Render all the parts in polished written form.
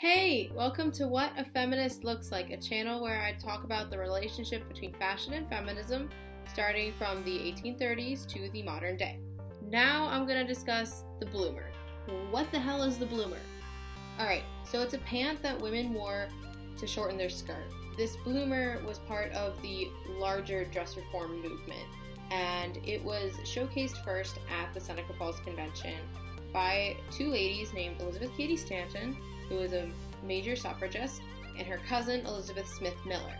Hey, welcome to What a Feminist Looks Like, a channel where I talk about the relationship between fashion and feminism, starting from the 1830s to the modern day. Now I'm going to discuss the bloomer. What the hell is the bloomer? Alright, so it's a pant that women wore to shorten their skirt. This bloomer was part of the larger dress reform movement, and it was showcased first at the Seneca Falls Convention by two ladies named Elizabeth Cady Stanton, who was a major suffragist, and her cousin Elizabeth Smith Miller.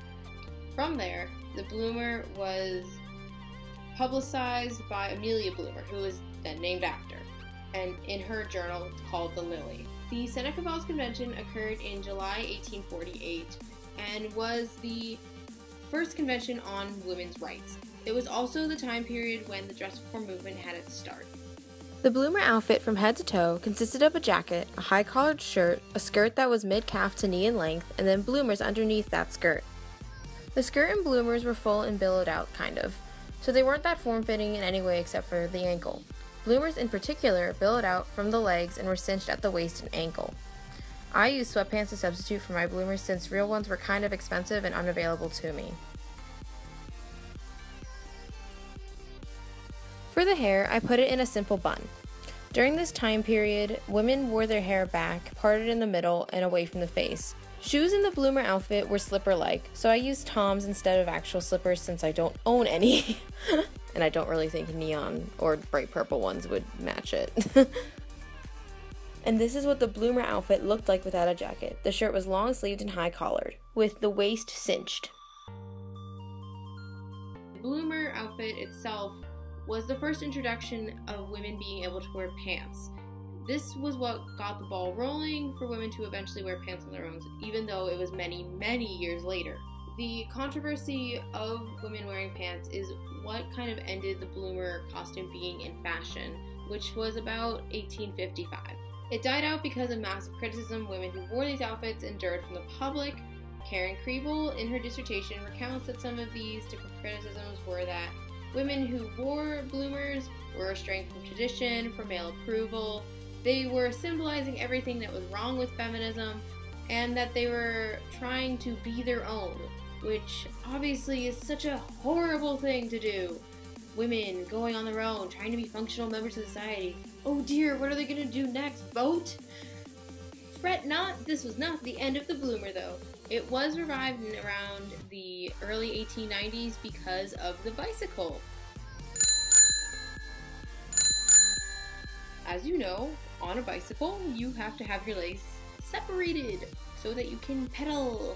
From there, the bloomer was publicized by Amelia Bloomer, who was then named after, and in her journal called The Lily. The Seneca Falls Convention occurred in July 1848 and was the first convention on women's rights. It was also the time period when the dress reform movement had its start. The bloomer outfit from head to toe consisted of a jacket, a high-collared shirt, a skirt that was mid-calf to knee in length, and then bloomers underneath that skirt. The skirt and bloomers were full and billowed out, kind of, so they weren't that form-fitting in any way except for the ankle. Bloomers in particular billowed out from the legs and were cinched at the waist and ankle. I used sweatpants to substitute for my bloomers since real ones were kind of expensive and unavailable to me. For the hair, I put it in a simple bun. During this time period, women wore their hair back, parted in the middle, and away from the face. Shoes in the bloomer outfit were slipper-like, so I used Toms instead of actual slippers since I don't own any. And I don't really think neon or bright purple ones would match it. And this is what the bloomer outfit looked like without a jacket. The shirt was long-sleeved and high-collared, with the waist cinched. The bloomer outfit itself was the first introduction of women being able to wear pants. This was what got the ball rolling for women to eventually wear pants on their own, even though it was many, many years later. The controversy of women wearing pants is what kind of ended the bloomer costume being in fashion, which was about 1855. It died out because of massive criticism women who wore these outfits endured from the public. Karen Kriebel, in her dissertation, recounts that some of these different criticisms were that women who wore bloomers were straying from tradition, for male approval. They were symbolizing everything that was wrong with feminism, and that they were trying to be their own, which obviously is such a horrible thing to do. Women going on their own, trying to be functional members of society. Oh dear, what are they going to do next? Vote? Fret not, this was not the end of the bloomer though. It was revived in around the early 1890s because of the bicycle. As you know, on a bicycle, you have to have your legs separated so that you can pedal.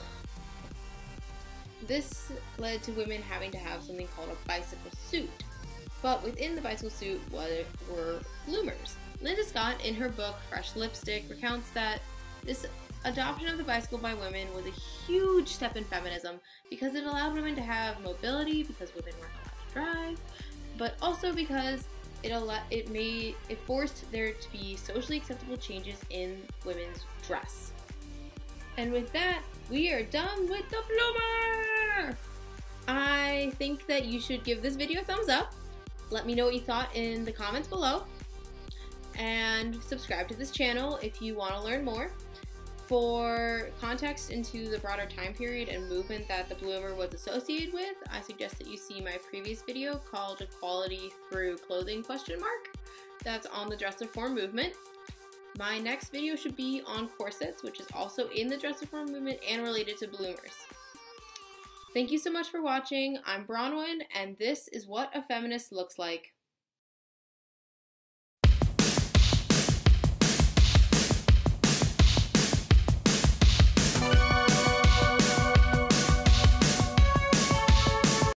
This led to women having to have something called a bicycle suit. But within the bicycle suit were bloomers. Linda Scott, in her book Fresh Lipstick, recounts that this adoption of the bicycle by women was a huge step in feminism because it allowed women to have mobility, because women weren't allowed to drive, but also because it forced there to be socially acceptable changes in women's dress. And with that, we are done with the bloomer! I think that you should give this video a thumbs up. Let me know what you thought in the comments below. And subscribe to this channel if you want to learn more. For context into the broader time period and movement that the bloomer was associated with, I suggest that you see my previous video called Equality Through Clothing ? That's on the dress reform movement. My next video should be on corsets, which is also in the dress reform movement and related to bloomers. Thank you so much for watching. I'm Bronwyn, and this is What a Feminist Looks Like.